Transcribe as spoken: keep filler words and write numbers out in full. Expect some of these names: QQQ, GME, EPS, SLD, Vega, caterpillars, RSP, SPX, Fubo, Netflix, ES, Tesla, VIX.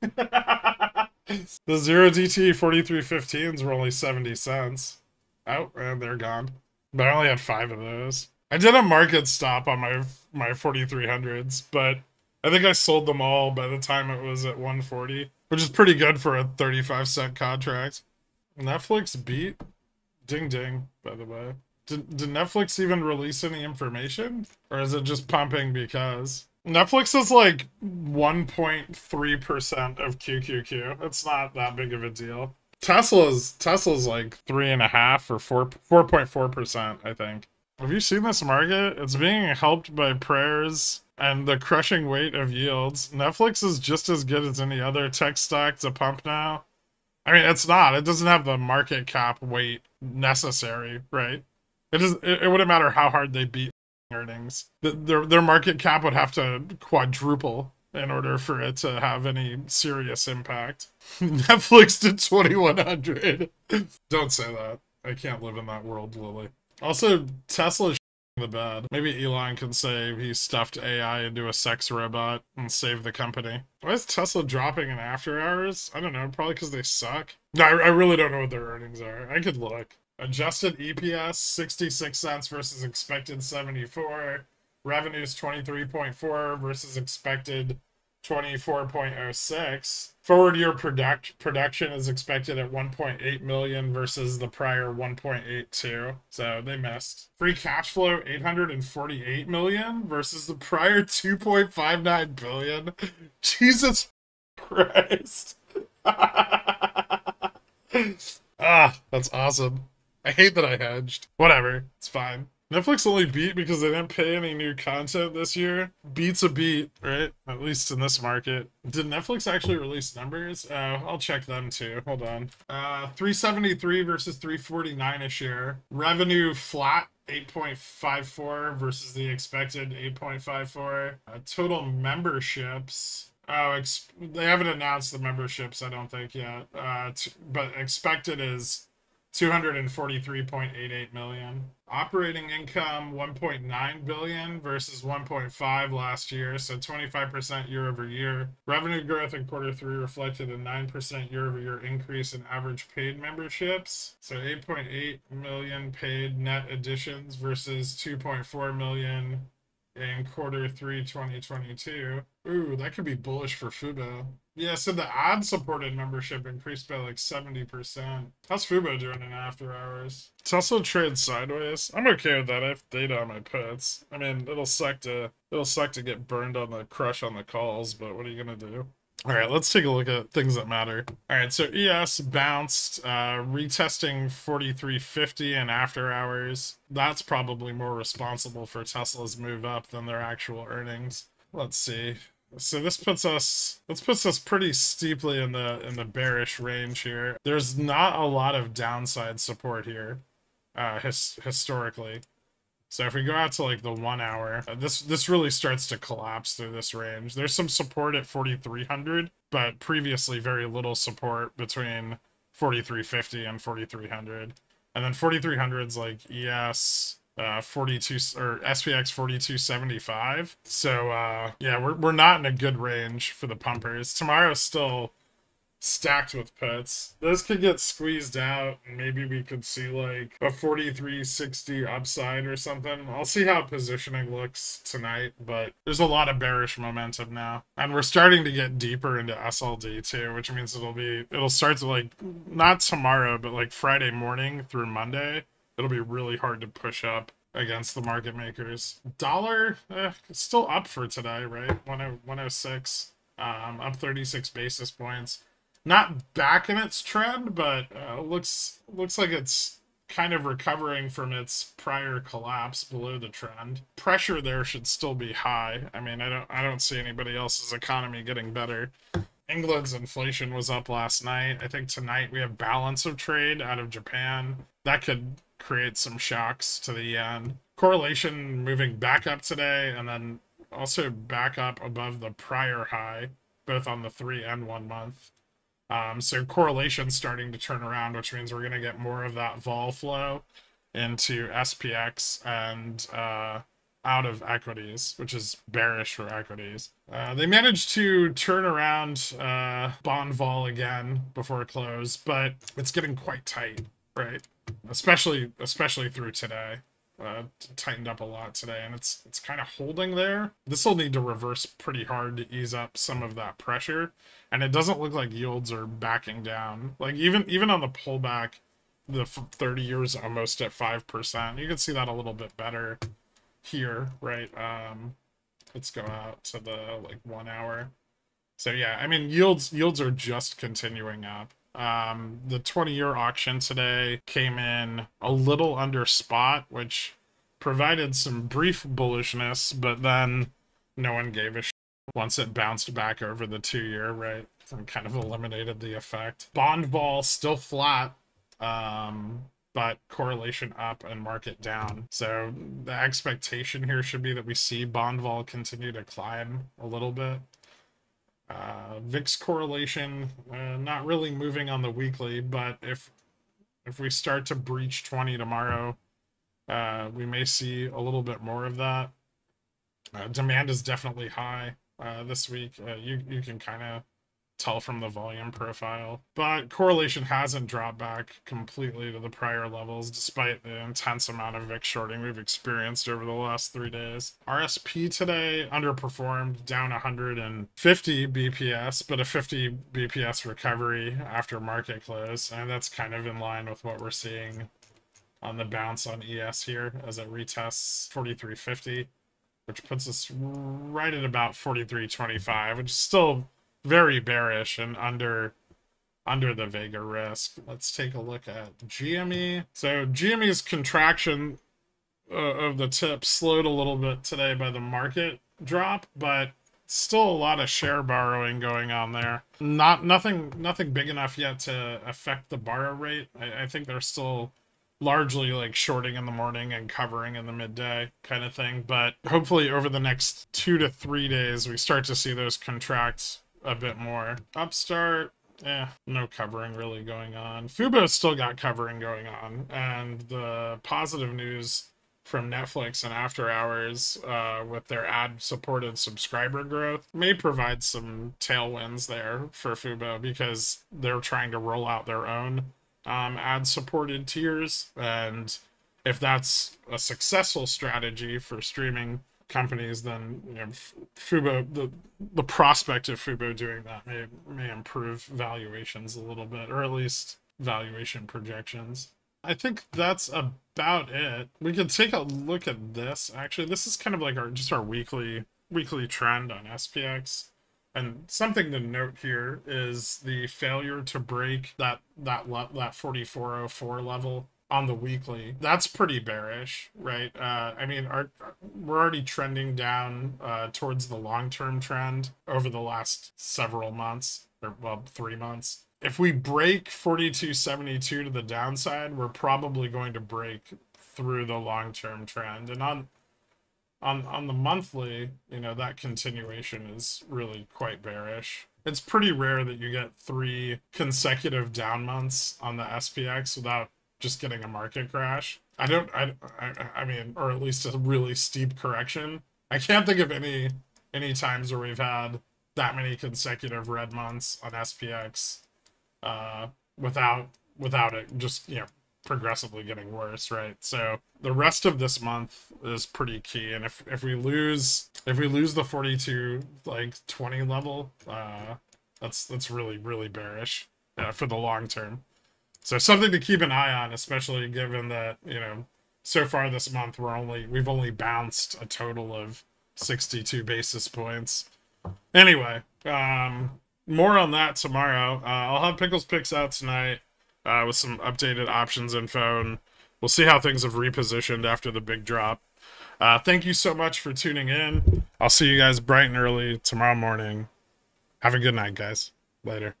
The zero D T forty-three fifteens were only seventy cents. Oh, and they're gone. But I only had five of those. I did a market stop on my my forty-three hundreds, but I think I sold them all by the time it was at one forty, which is pretty good for a thirty-five cent contract. Netflix beat? Ding ding, by the way. Did, did Netflix even release any information? Or is it just pumping because? Netflix is like one point three percent of Q Q Q. It's not that big of a deal. Tesla's Tesla's like three and a half or four four point four percent, I think. Have you seen this market? It's being helped by prayers and the crushing weight of yields. Netflix is just as good as any other tech stock to pump now. I mean, it's not. It doesn't have the market cap weight necessary, right? It is. It, it wouldn't matter how hard they beat earnings. The, their their market cap would have to quadruple in order for it to have any serious impact. Netflix did twenty-one hundred. Don't say that. I can't live in that world, Lily. Also, Tesla's shitting the bed. Maybe Elon can say he stuffed A I into a sex robot and saved the company. Why is Tesla dropping in after hours? I don't know, probably because they suck. No, I, I really don't know what their earnings are. I could look. Adjusted E P S, sixty-six cents versus expected seventy-four. Revenues twenty-three point four versus expected twenty-four point oh six. Forward year product production is expected at one point eight million versus the prior one point eight two. So they missed. Free cash flow eight hundred forty-eight million versus the prior two point five nine billion. Jesus Christ. Ah, that's awesome. I hate that I hedged. Whatever, it's fine. Netflix only beat because they didn't pay any new content this year. Beats a beat, right? At least in this market. Did Netflix actually release numbers? Oh, I'll check them too. Hold on. Uh, three seventy-three versus three forty-nine a share. Revenue flat, eight point five four versus the expected eight point five four. Uh, total memberships. Oh, ex they haven't announced the memberships, I don't think, yet. Uh, t but expected is two hundred forty-three point eight eight million. Operating income one point nine billion versus one point five last year, so twenty-five percent year over year. Revenue growth in quarter three reflected a nine percent year over year increase in average paid memberships. So eight point eight million paid net additions versus two point four million in quarter three twenty twenty-two. Ooh, that could be bullish for Fubo. Yeah, so the ad-supported membership increased by like seventy percent. How's Fubo doing in after hours? Tesla trades sideways. I'm okay with that. I have data on my puts. I mean, it'll suck to it'll suck to get burned on the crush on the calls, but what are you gonna do? All right, let's take a look at things that matter. All right, so E S bounced, uh, retesting forty-three fifty in after hours. That's probably more responsible for Tesla's move up than their actual earnings. Let's see. So this puts us this puts us pretty steeply in the in the bearish range here. There's not a lot of downside support here, uh, his, historically. So if we go out to like the one hour, uh, this this really starts to collapse through this range. There's some support at forty-three hundred, but previously very little support between forty-three fifty and forty-three hundred, and then forty-three hundred's like E S. Uh, forty-two or S P X forty-two seventy-five. So uh, yeah, we're we're not in a good range for the pumpers. Tomorrow's still stacked with puts. Those could get squeezed out, and maybe we could see like a forty-three sixty upside or something. I'll see how positioning looks tonight, but there's a lot of bearish momentum now, and we're starting to get deeper into S L D too, which means it'll be it'll start to like not tomorrow, but like Friday morning through Monday. It'll be really hard to push up against the market makers. Dollar, eh, it's still up for today, right? one oh six, um, up thirty-six basis points. Not back in its trend, but uh, looks looks like it's kind of recovering from its prior collapse below the trend. Pressure there should still be high. I mean, I don't I don't see anybody else's economy getting better. England's inflation was up last night. I think tonight we have balance of trade out of Japan. That could create some shocks to the yen. Correlation moving back up today, and then also back up above the prior high, both on the three and one month. Um, so correlation starting to turn around, which means we're going to get more of that vol flow into S P X and uh, out of equities, which is bearish for equities. Uh, they managed to turn around uh, bond vol again before close, but it's getting quite tight, right? Especially, especially through today. Uh, tightened up a lot today, and it's it's kind of holding there. This will need to reverse pretty hard to ease up some of that pressure, and it doesn't look like yields are backing down. Like even even on the pullback, the thirty years almost at five percent. You can see that a little bit better here, right? Um, let's go out to the like one hour. So yeah, I mean yields yields are just continuing up. Um, the twenty year auction today came in a little under spot, which provided some brief bullishness, but then no one gave a shit once it bounced back over the two year, right? And kind of eliminated the effect. Bond vol still flat, um, but correlation up and market down. So the expectation here should be that we see bond vol continue to climb a little bit. Uh, V I X correlation, uh, not really moving on the weekly, but if if we start to breach twenty tomorrow, uh, we may see a little bit more of that. Uh, demand is definitely high uh, this week. Uh, you, you can kind of tell from the volume profile, but correlation hasn't dropped back completely to the prior levels, despite the intense amount of V I X shorting we've experienced over the last three days. R S P today underperformed, down one hundred fifty B P S, but a fifty B P S recovery after market close, and that's kind of in line with what we're seeing on the bounce on E S here as it retests forty-three fifty, which puts us right at about forty-three twenty-five, which is still very bearish and under under the Vega risk. Let's take a look at G M E. So G M E's contraction uh, of the tip slowed a little bit today by the market drop, but still a lot of share borrowing going on there. Not nothing nothing big enough yet to affect the borrow rate. I, I think they're still largely like shorting in the morning and covering in the midday kind of thing. But hopefully over the next two to three days, we start to see those contracts a bit more. Upstart, eh, no covering really going on. Fubo's still got covering going on, and the positive news from Netflix and After Hours uh, with their ad-supported subscriber growth may provide some tailwinds there for Fubo, because they're trying to roll out their own um, ad-supported tiers, and if that's a successful strategy for streaming companies, then you know, Fubo, the the prospect of Fubo doing that may may improve valuations a little bit, or at least valuation projections. I think that's about it. We can take a look at this. Actually, this is kind of like our just our weekly weekly trend on S P X. And something to note here is the failure to break that that that forty-four oh four level on the weekly. That's pretty bearish, right? Uh, I mean, our, we're already trending down uh, towards the long-term trend over the last several months, or well, three months. If we break forty-two seventy-two to the downside, we're probably going to break through the long-term trend. And on, on, on the monthly, you know, that continuation is really quite bearish. It's pretty rare that you get three consecutive down months on the S P X without just getting a market crash. I don't, I, I, I mean, or at least a really steep correction. I can't think of any, any times where we've had that many consecutive red months on S P X uh, without, without it just, you know, progressively getting worse, right? So the rest of this month is pretty key. And if, if we lose, if we lose the forty-two, like twenty level, uh, that's, that's really, really bearish uh, for the long term. So something to keep an eye on, especially given that, you know, so far this month we're only we've only bounced a total of sixty-two basis points. Anyway, um, more on that tomorrow. Uh, I'll have Pickles Picks out tonight uh, with some updated options info, and we'll see how things have repositioned after the big drop. Uh, thank you so much for tuning in. I'll see you guys bright and early tomorrow morning. Have a good night, guys. Later.